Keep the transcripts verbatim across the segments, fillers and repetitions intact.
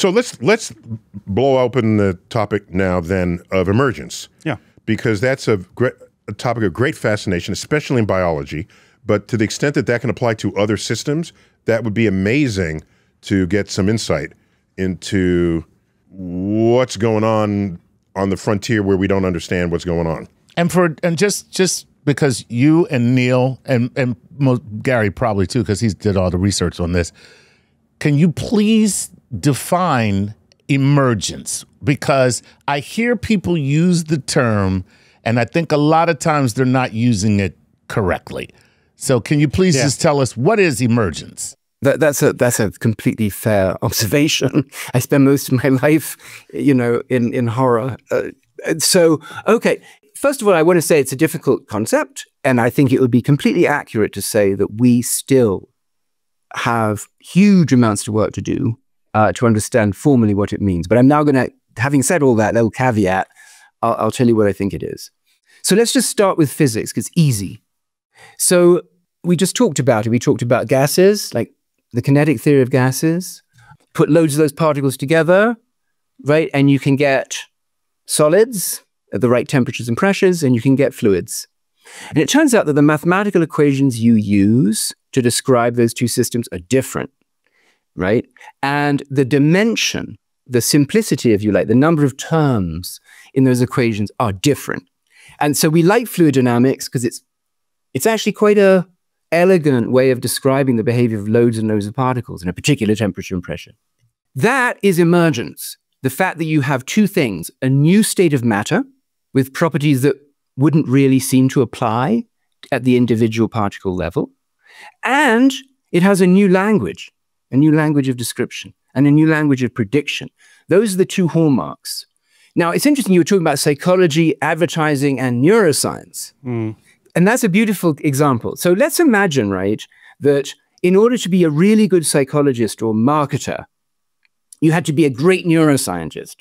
So let's let's blow open the topic now then of emergence. Yeah. Because that's a, great, a topic of great fascination, especially in biology. But to the extent that that can apply to other systems, that would be amazing to get some insight into what's going on on the frontier where we don't understand what's going on. And for and just just because you and Neil and and most, Gary probably too, because he's did all the research on this. Can you please define emergence? Because I hear people use the term, and I think a lot of times they're not using it correctly. So can you please yeah. just tell us, what is emergence? That, that's a that's a completely fair observation. I spend most of my life, you know, in in horror. Uh, so okay, first of all, I want to say it's a difficult concept, and I think it would be completely accurate to say that we still have huge amounts of work to do uh, to understand formally what it means. But I'm now going to, having said all that little caveat, I'll, I'll tell you what I think it is. So let's just start with physics, because it's easy. So we just talked about it. We talked about gases, like the kinetic theory of gases, put loads of those particles together, right? And you can get solids at the right temperatures and pressures, and you can get fluids. And it turns out that the mathematical equations you use to describe those two systems are different, right? And the dimension, the simplicity, if you like, the number of terms in those equations are different. And so we like fluid dynamics because it's, it's actually quite a elegant way of describing the behavior of loads and loads of particles in a particular temperature and pressure. That is emergence. The fact that you have two things, a new state of matter with properties that wouldn't really seem to apply at the individual particle level, and it has a new language, a new language of description, and a new language of prediction. Those are the two hallmarks. Now, it's interesting you were talking about psychology, advertising, and neuroscience. Mm. And that's a beautiful example. So let's imagine, right, that in order to be a really good psychologist or marketer, you had to be a great neuroscientist.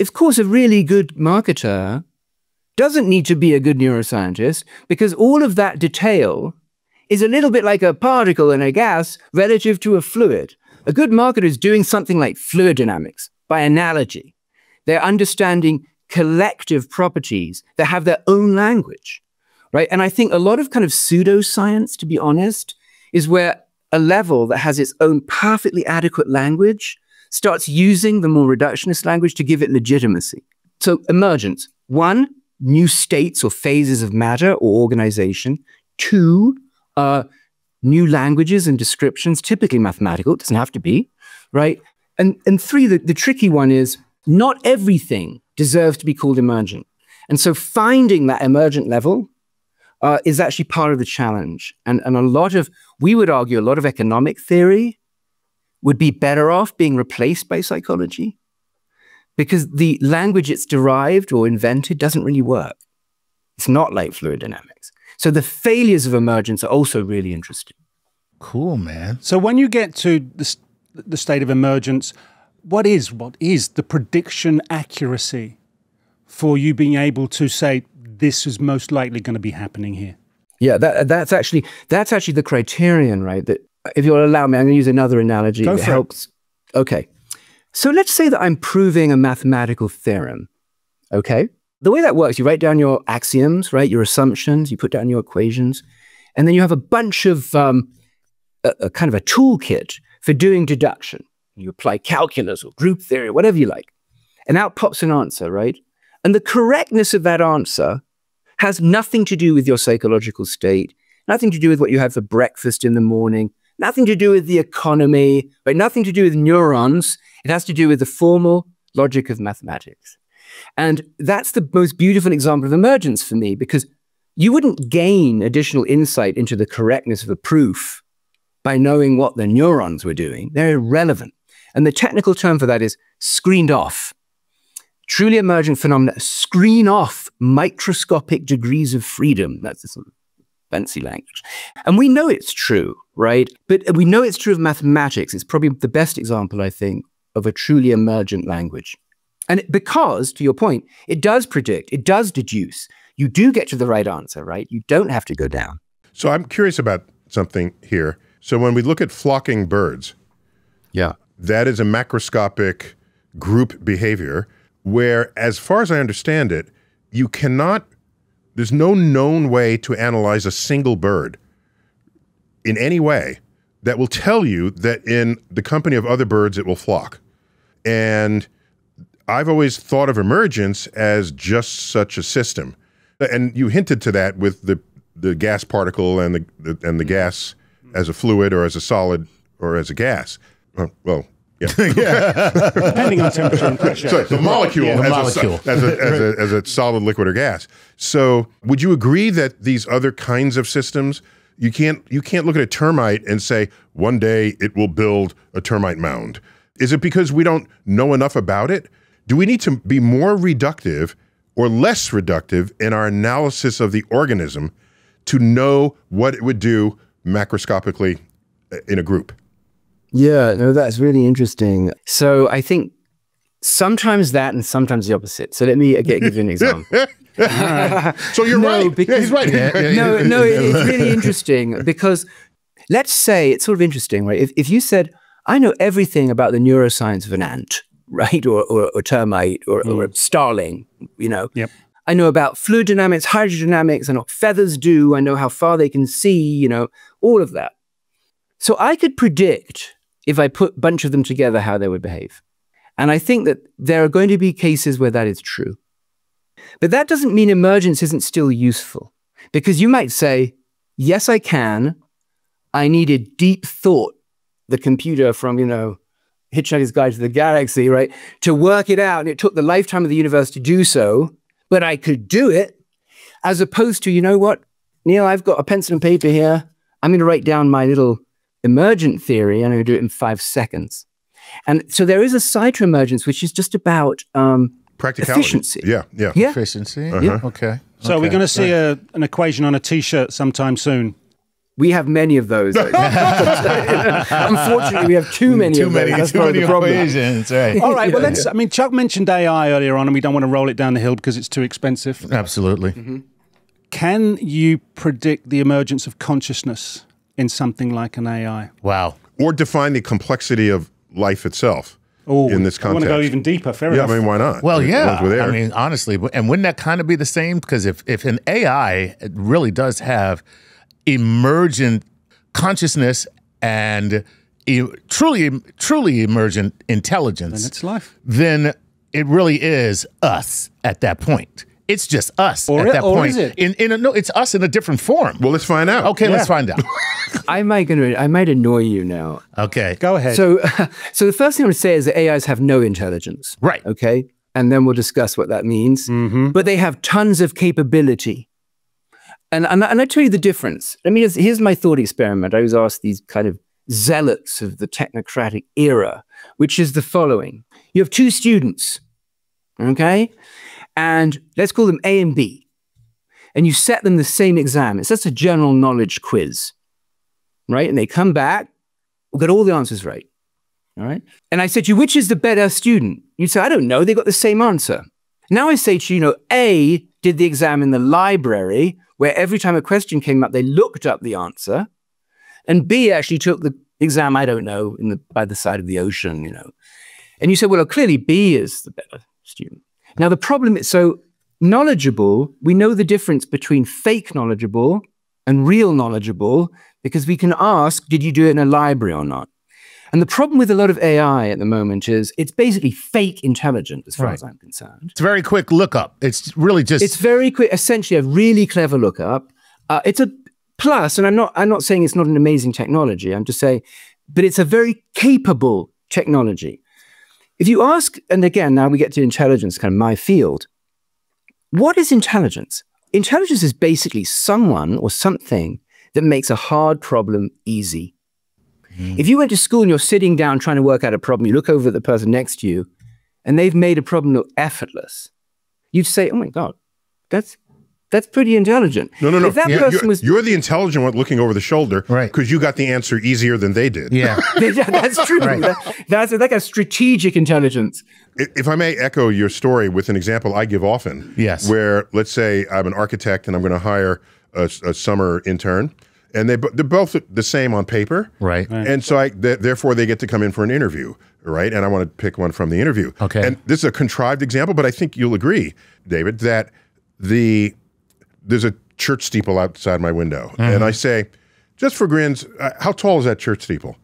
Of course, a really good marketer doesn't need to be a good neuroscientist, because all of that detail is a little bit like a particle in a gas relative to a fluid. A good marketer is doing something like fluid dynamics by analogy. They're understanding collective properties that have their own language. Right? And I think a lot of kind of pseudoscience, to be honest, is where a level that has its own perfectly adequate language starts using the more reductionist language to give it legitimacy. So emergence, one, new states or phases of matter or organization. Two, uh, new languages and descriptions, typically mathematical, it doesn't have to be, right? And, and three, the, the tricky one is not everything deserves to be called emergent. And so finding that emergent level Uh, is actually part of the challenge. And, and a lot of, we would argue, a lot of economic theory would be better off being replaced by psychology, because the language it's derived or invented doesn't really work. It's not like fluid dynamics. So the failures of emergence are also really interesting. Cool, man. So when you get to the, the state of emergence, what is, what is the prediction accuracy for you being able to say, this is most likely going to be happening here? Yeah, that, that's actually that's actually the criterion, right? That, if you'll allow me, I'm going to use another analogy that helps. Okay, so let's say that I'm proving a mathematical theorem. Okay, the way that works, you write down your axioms, right? Your assumptions, you put down your equations, and then you have a bunch of um, a, a kind of a toolkit for doing deduction. You apply calculus or group theory, whatever you like, and out pops an answer, right? And the correctness of that answer has nothing to do with your psychological state, nothing to do with what you had for breakfast in the morning, nothing to do with the economy, right? Nothing to do with neurons. It has to do with the formal logic of mathematics. And that's the most beautiful example of emergence for me, because you wouldn't gain additional insight into the correctness of a proof by knowing what the neurons were doing. They're irrelevant. And the technical term for that is screened off. Truly emergent phenomena screen off microscopic degrees of freedom. That's this sort of fancy language. And we know it's true, right? But we know it's true of mathematics. It's probably the best example, I think, of a truly emergent language. And because, to your point, it does predict, it does deduce. You do get to the right answer, right? You don't have to go down. So I'm curious about something here. So when we look at flocking birds, yeah, That is a macroscopic group behavior where, as far as I understand it, you cannot, there's no known way to analyze a single bird in any way that will tell you that in the company of other birds it will flock. And I've always thought of emergence as just such a system. And you hinted to that with the, the gas particle and the, the and the gas as a fluid or as a solid or as a gas. Well, well yeah. yeah. Depending on temperature and pressure. So the molecule, yeah, the as, molecule. A, as, a, as, a, as a solid, liquid, or gas. So would you agree that these other kinds of systems, you can't, you can't look at a termite and say, one day it will build a termite mound? Is it because we don't know enough about it? Do we need to be more reductive or less reductive in our analysis of the organism to know what it would do macroscopically in a group? Yeah, no, that's really interesting. So I think sometimes that and sometimes the opposite. So let me uh, give you an example. Uh, so you're no, right. Because, yeah, he's right. Yeah, no, no, it, it's really interesting because let's say it's sort of interesting, right? If, if you said, I know everything about the neuroscience of an ant, right, or, or, or termite or, mm. or a starling, you know. Yep. I know about fluid dynamics, hydrodynamics, I know what feathers do, I know how far they can see, you know, all of that. So I could predict, if I put a bunch of them together, how they would behave. And I think that there are going to be cases where that is true. But that doesn't mean emergence isn't still useful. Because you might say, yes, I can. I needed deep thought, the computer from, you know, Hitchhiker's Guide to the Galaxy, right, to work it out. And it took the lifetime of the universe to do so, but I could do it. As opposed to, you know what, Neil, I've got a pencil and paper here. I'm going to write down my little emergent theory, and I'm going to do it in five seconds. And so there is a side to emergence, which is just about um, practicality. Efficiency. Yeah, yeah. yeah. Efficiency, uh-huh. yeah. Okay. So okay. we're going to see right. a, an equation on a T-shirt sometime soon. We have many of those. Unfortunately, we have too many too of many, those. That's too many equations, right. All right, yeah, well, let's, yeah. I mean, Chuck mentioned A I earlier on, and we don't want to roll it down the hill because it's too expensive. Absolutely. Mm-hmm. Can you predict the emergence of consciousness in something like an A I? Wow. Or define the complexity of life itself Ooh, in this context. I want to go even deeper, fair yeah, enough. Yeah, I mean, why not? Well, yeah, I mean, honestly, and wouldn't that kind of be the same? Because if, if an A I really does have emergent consciousness and e truly, truly emergent intelligence, then it's life. Then it really is us at that point. It's just us or at it, that or point. Is it? In, in a, no, it's us in a different form. Well, let's find out. Okay, yeah. let's find out. I might gonna, I might annoy you now. Okay, go ahead. So, uh, so the first thing I would say is that A Is have no intelligence, right? Okay, and then we'll discuss what that means. Mm-hmm. But they have tons of capability. And, and, and I tell you the difference. I mean, here's my thought experiment. I was asked these kind of zealots of the technocratic era, which is the following. You have two students, okay? And let's call them A and B. And you set them the same exam. It's just a general knowledge quiz, right? And they come back, we've got all the answers right, all right? And I said to you, which is the better student? You say, I don't know, they got the same answer. Now I say to you, you know, A did the exam in the library, where every time a question came up, they looked up the answer, and B actually took the exam, I don't know, in the, by the side of the ocean, you know. And you said, well, clearly B is the better student. Now the problem is, so knowledgeable, we know the difference between fake knowledgeable and real knowledgeable, because we can ask, did you do it in a library or not? And the problem with a lot of A I at the moment is it's basically fake intelligence, as far right. as I'm concerned. It's a very quick lookup. It's really just... It's very quick, essentially a really clever lookup. Uh, it's a plus, and I'm not, I'm not saying it's not an amazing technology. I'm just saying, but it's a very capable technology. If you ask, and again, now we get to intelligence, kind of my field. What is intelligence? Intelligence is basically someone or something that makes a hard problem easy. If you went to school and you're sitting down trying to work out a problem, you look over at the person next to you and they've made a problem look effortless, you'd say, oh my God, that's, that's pretty intelligent. No, no, no. If that yeah. person you're, was, you're the intelligent one looking over the shoulder because right. you got the answer easier than they did. Yeah, that's true. Right. That, that's like a strategic intelligence. If I may echo your story with an example I give often, yes. where let's say I'm an architect and I'm going to hire a, a summer intern. and they they're both the same on paper, right? right. And so I th therefore they get to come in for an interview, right? And I want to pick one from the interview. Okay. And this is a contrived example, but I think you'll agree, David, that the there's a church steeple outside my window, mm-hmm. and I say, just for grins, uh, how tall is that church steeple?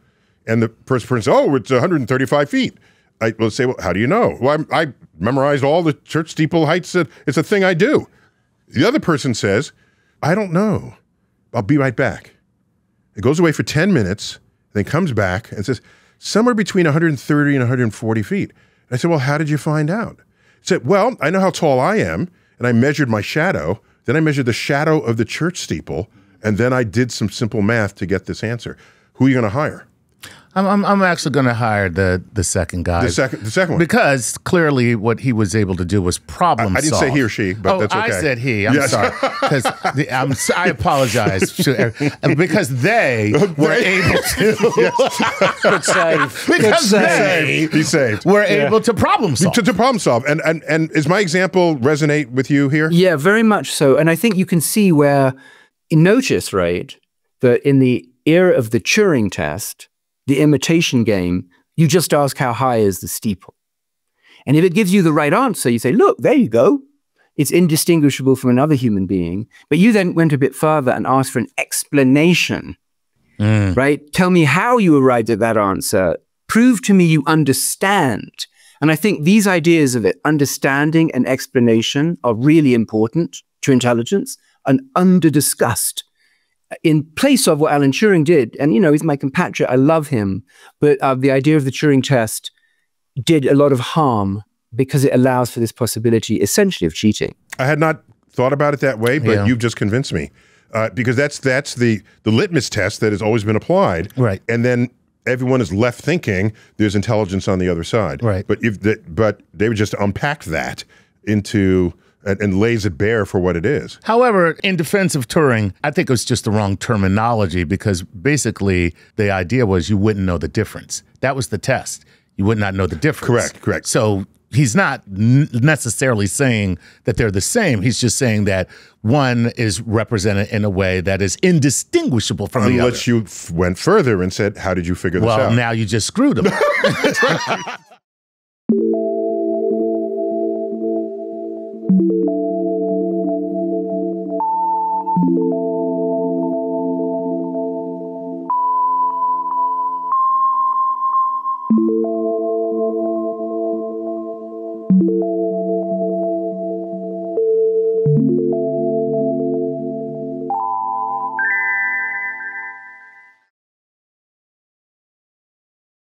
And the person says, oh, it's one hundred thirty-five feet. I will say, well, how do you know? Well, I, I memorized all the church steeple heights. That it's a thing I do. The other person says, I don't know. I'll be right back. It goes away for ten minutes, then comes back and says, somewhere between one hundred thirty and one hundred forty feet. And I said, well, how did you find out? He said, well, I know how tall I am, and I measured my shadow. Then I measured the shadow of the church steeple, and then I did some simple math to get this answer. Who are you going to hire? I'm, I'm, I'm actually going to hire the the second guy. The second, the second one, because clearly what he was able to do was problem solve. I, I didn't say he or she, but oh, that's okay. I said he. I'm yes. sorry, because I'm I apologize to, because they were able to. Yes. Good save. Because Good save. they he saved. were yeah. able to problem solve. To, to problem solve, and and and is my example resonate with you here? Yeah, very much so. And I think you can see where notice right that in the era of the Turing test, the imitation game, you just ask how high is the steeple. And if it gives you the right answer, you say, look, there you go. It's indistinguishable from another human being. But you then went a bit further and asked for an explanation, mm. right? Tell me how you arrived at that answer. Prove to me you understand. And I think these ideas of it, understanding and explanation, are really important to intelligence and under-discussed. In place of what Alan Turing did, and you know, he's my compatriot, I love him, but uh, the idea of the Turing test did a lot of harm because it allows for this possibility essentially of cheating. I had not thought about it that way, but yeah. you've just convinced me. Uh, because that's that's the, the litmus test that has always been applied. Right. And then everyone is left thinking there's intelligence on the other side. Right. But if the, but David just unpacked that into and lays it bare for what it is. However, in defense of Turing, I think it was just the wrong terminology, because basically the idea was you wouldn't know the difference. That was the test. You would not know the difference. Correct, correct. So he's not necessarily saying that they're the same. He's just saying that one is represented in a way that is indistinguishable from Unless the other. Unless you f went further and said, how did you figure this well, out? Well, now you just screwed them.